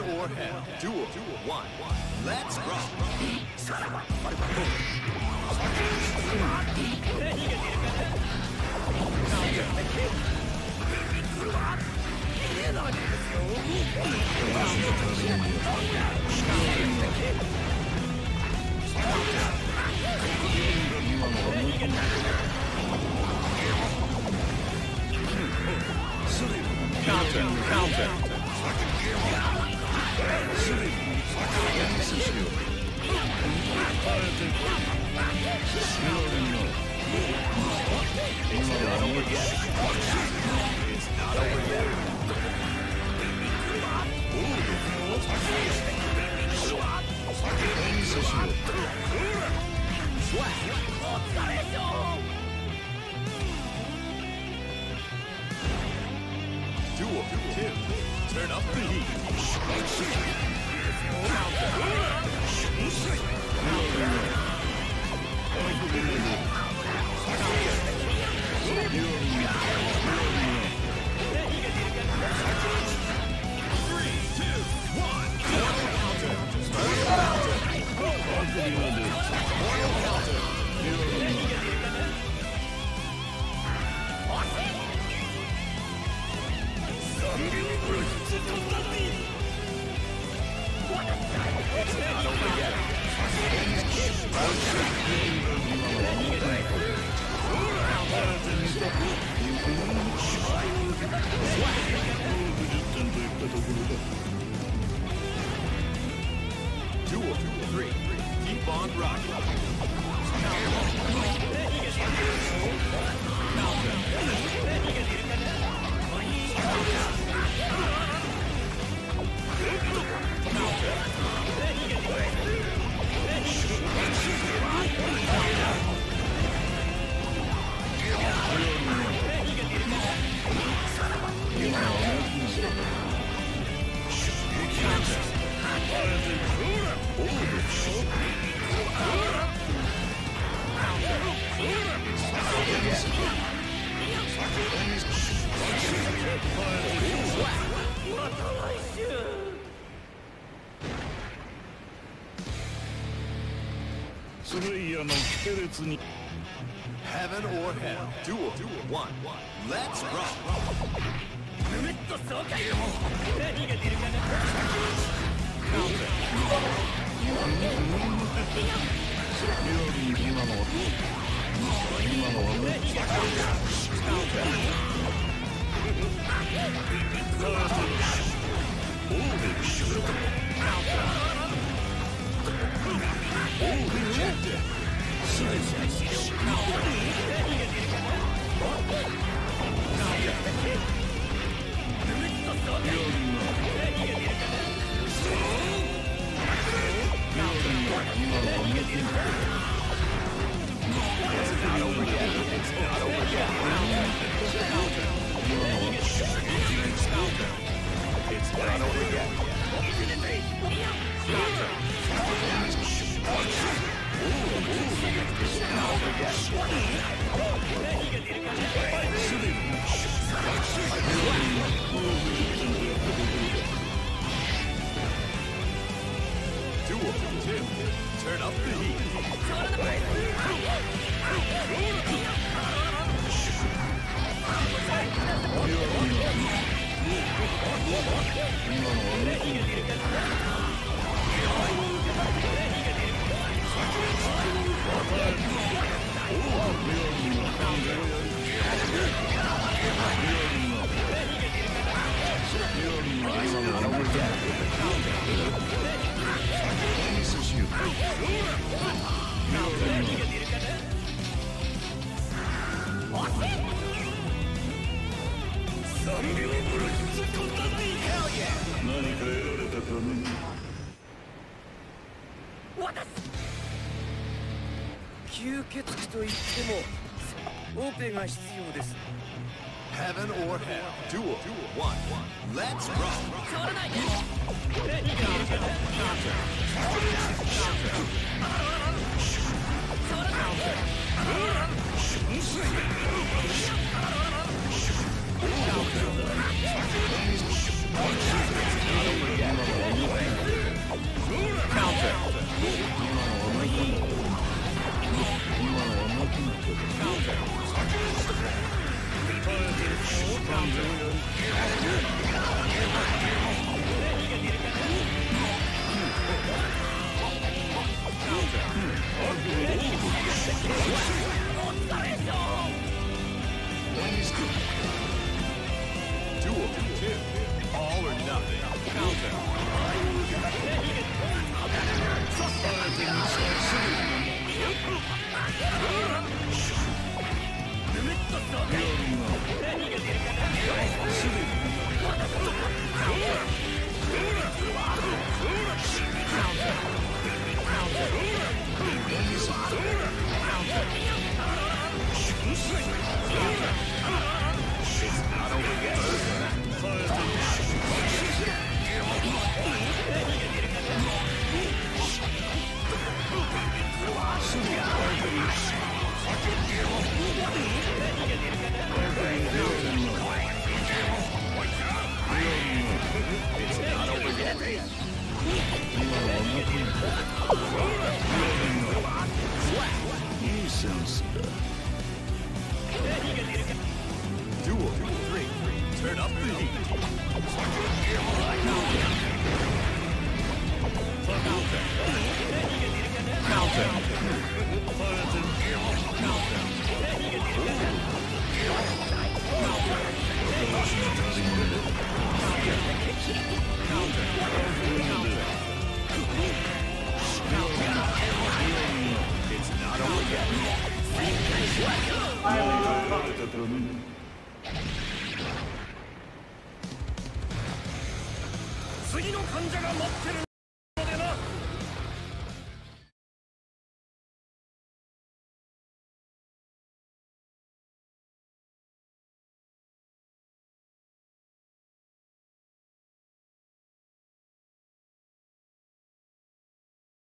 Heaven or Hell. Duel 1. Let's rock. Duel 2. Turn up the heat. Duel 3. Keep on Heaven or Hell. Duel 1. Let's rock. Turn up the heat. Heaven or Hell. Duel 1. Let's rock. 次の患者が待ってる。